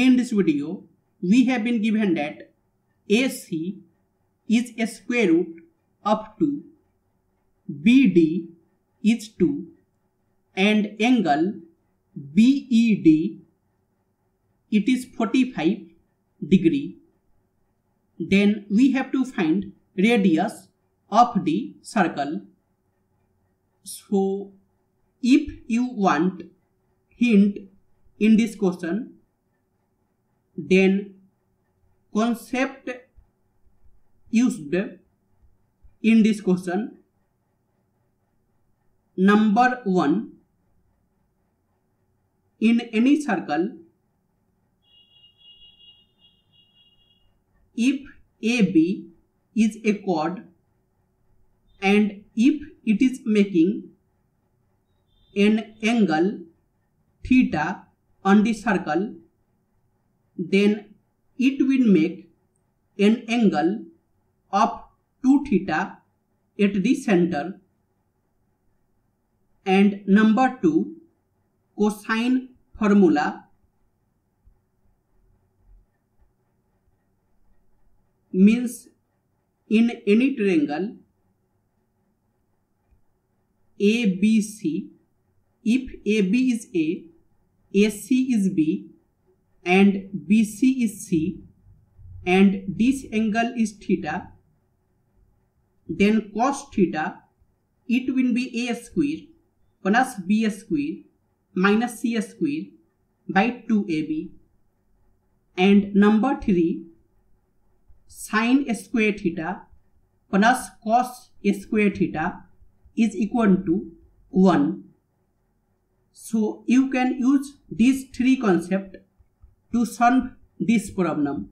In this video, we have been given that AC is a square root up to BD is 2 and angle BED it is 45 degree. Then we have to find radius of the circle. So if you want hint in this question, then concept used in this question, number 1, in any circle, if AB is a chord and if it is making an angle theta on the circle, then it will make an angle of 2 theta at the center. And number 2, cosine formula means in any triangle ABC, if AB is A, AC is B, and BC is C, and this angle is theta, then cos theta, it will be A square plus B square minus C square by 2AB. And number 3, sine square theta plus cos square theta is equal to 1. So you can use these three concepts to solve this problem.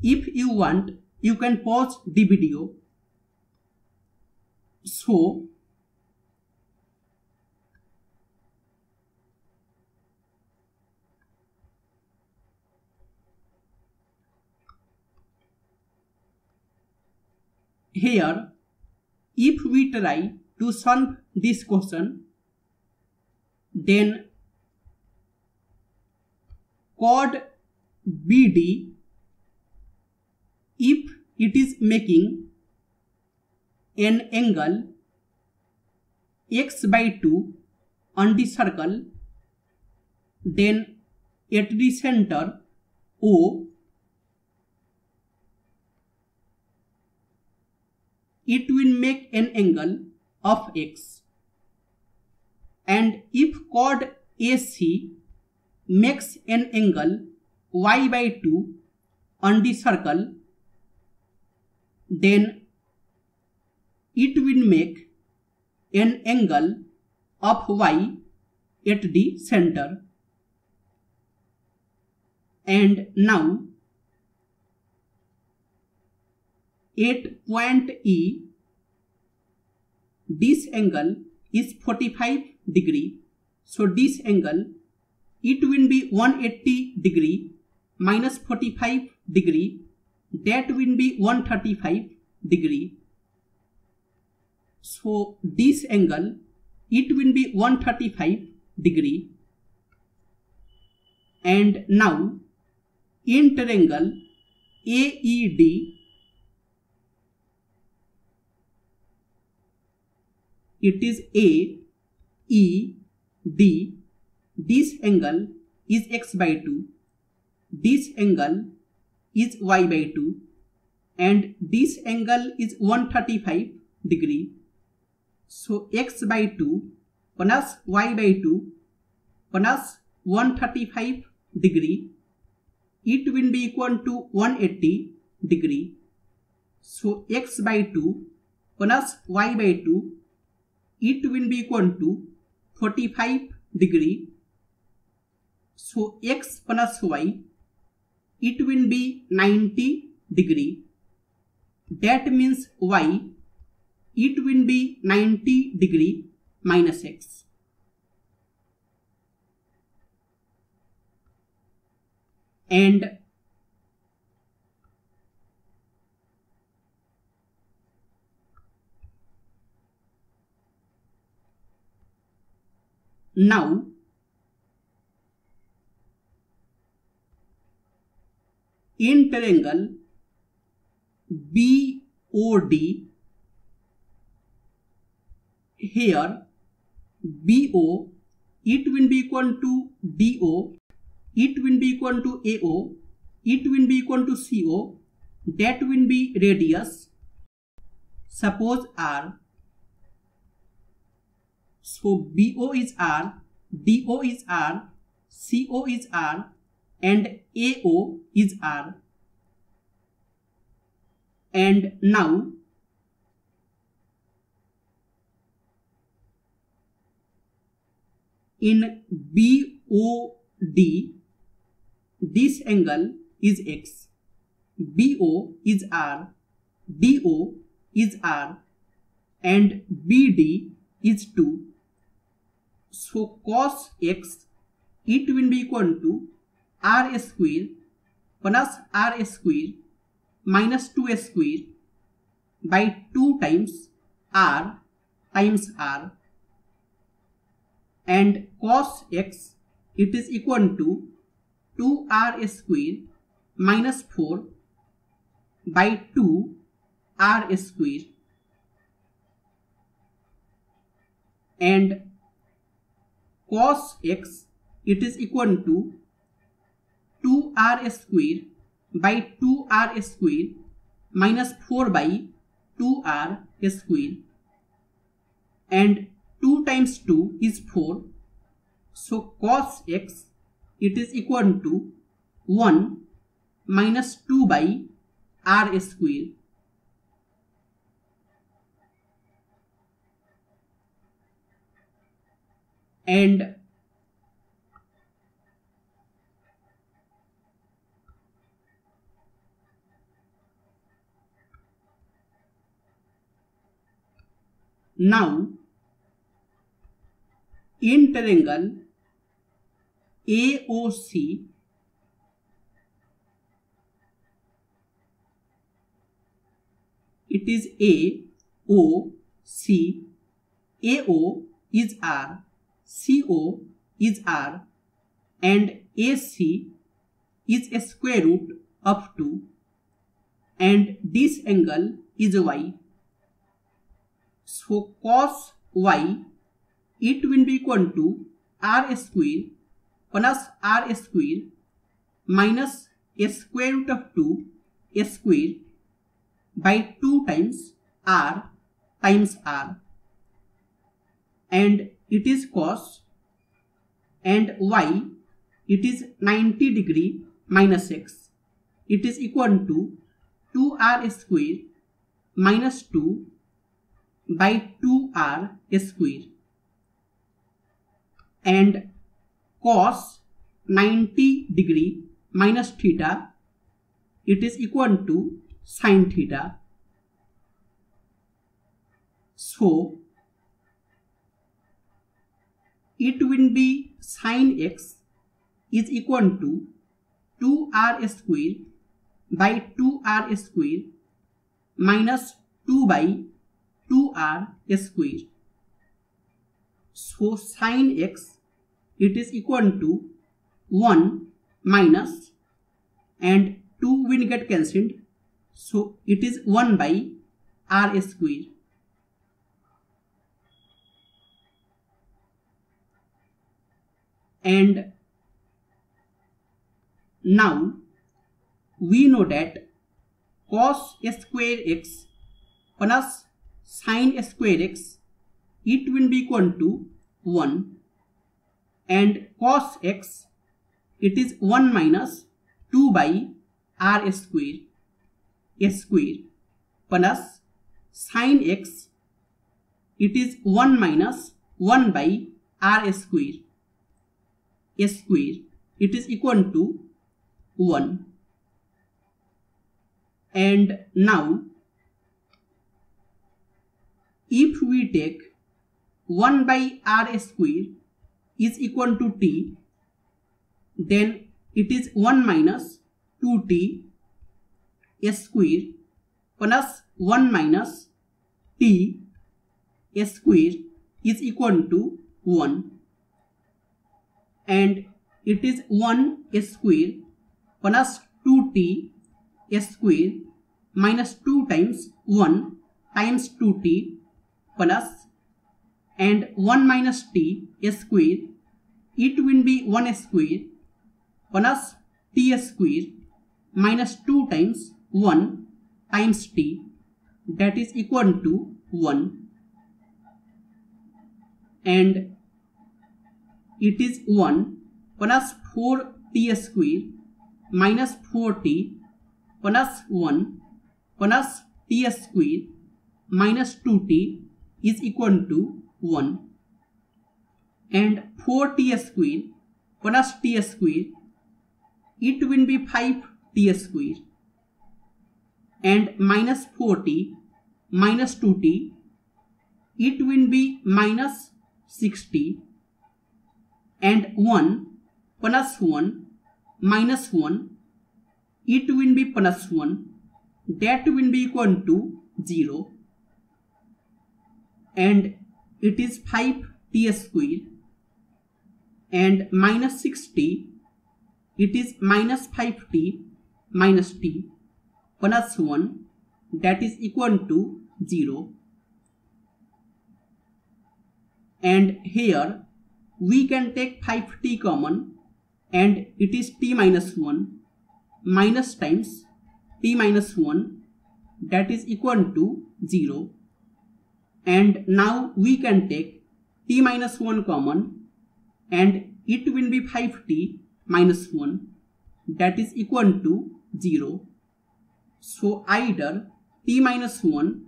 If you want, you can pause the video. So here, if we try to solve this question, then chord BD, if it is making an angle x by 2 on the circle, then at the center O, it will make an angle of x. And if chord AC makes an angle y by 2 on the circle, then it will make an angle of y at the center. And now at point E, this angle is 45 degree. So this angle, it will be 180 degree minus 45 degree. That will be 135 degree. So this angle, it will be 135 degree. And now in triangle AED, it is AED. This angle is x by 2. This angle is y by 2. And this angle is 135 degree. So x by 2 plus y by 2 plus 135 degree. It will be equal to 180 degree. So x by 2 plus y by 2, it will be equal to 45 degree. So x plus y, it will be 90 degree. That means y, it will be 90 degree minus x. And now in triangle BOD, here BO, it will be equal to DO, it will be equal to AO, it will be equal to CO, that will be radius, suppose R. So BO is R, DO is R, CO is R, and AO is R. And now in BOD, this angle is X, BO is R, DO is R, and BD is 2. So cos X, it will be equal to R square plus R square minus 2 square by 2 times R, and cos X, it is equal to 2R square minus 4 by 2R square, and cos X, it is equal to 2R square by 2R square minus 4 by 2R square, and 2 times 2 is 4. So cos X, it is equal to 1 minus 2 by R square. And now in triangle AOC, it is AOC, AO is R, CO is R, and AC is a square root of 2, and this angle is Y. So cos Y, it will be equal to R square plus R square minus a square root of 2 a square by 2 times R, and it is cos, and Y, it is 90 degree minus X, it is equal to 2R square minus 2 by 2R square, and cos 90 degree minus theta, it is equal to sin theta. So it will be sin X is equal to 2R square by 2R square minus 2 by 2R square. So sin X, it is equal to 1 minus, and 2 will get cancelled, so it is 1 by R square. And now we know that cos square X plus sin square X, it will be equal to 1, and cos X, it is 1 minus 2 by R square plus sin X, it is 1 minus 1 by R square it is equal to 1. And now if we take 1 by R square is equal to T, then it is 1 minus 2T square plus 1 minus T square is equal to 1, and it is 1 square plus 2t square minus 2 times 1 times 2t plus and 1 minus t square, it will be 1 square plus t square minus 2 times 1 times t, that is equal to 1, and it is 1 plus 4 t square minus 4t plus 1 plus t square minus 2t is equal to 1, and 4t square plus t square, it will be 5t square, and minus 4t minus 2t, it will be minus 6t, and 1 plus 1 minus 1, it will be plus 1, that will be equal to 0, and it is 5t square, and minus 6t, it is minus 5t minus t plus 1, that is equal to 0. And here we can take 5t common, and it is t minus 1 minus times t minus 1, that is equal to 0. And now we can take t minus 1 common, and it will be 5t minus 1, that is equal to 0. So either t minus 1,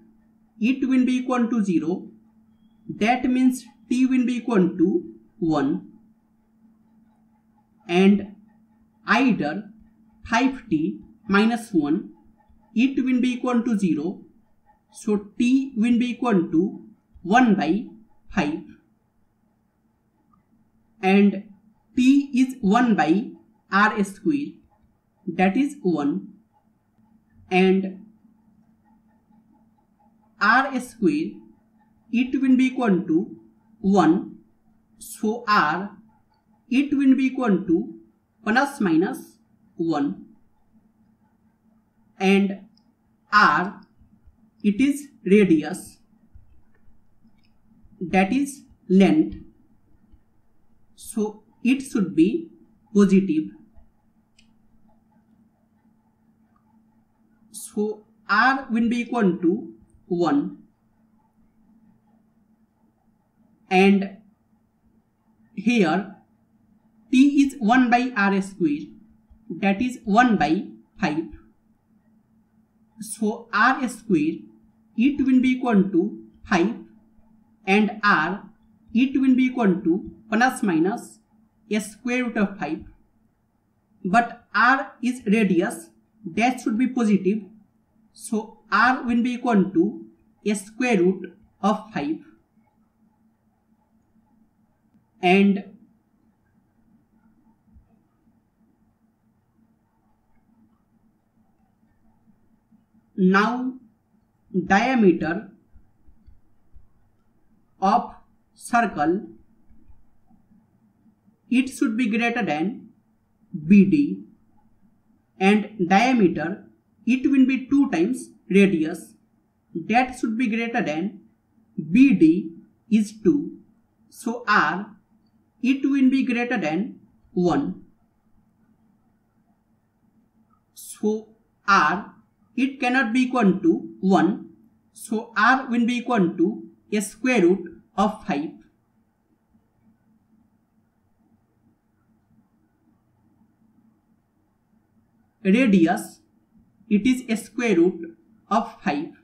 it will be equal to 0, that means t will be equal to 1, and either 5t minus 1, it will be equal to 0, so t will be equal to 1 by 5, and t is 1 by r square, that is 1, and r square, it will be equal to 1, so r, it will be equal to plus minus 1, and r, it is radius, that is length, so it should be positive. So r will be equal to 1, and here t is 1 by r square, that is 1 by 5, so r square, it will be equal to 5, and r, it will be equal to plus minus square root of 5, but r is radius, that should be positive, so r will be equal to square root of 5. And now diameter of circle, it should be greater than BD, and diameter, it will be 2 times radius, that should be greater than BD is 2, so r, it will be greater than 1. So r, it cannot be equal to 1. So r will be equal to a square root of 5. Radius, it is a square root of 5.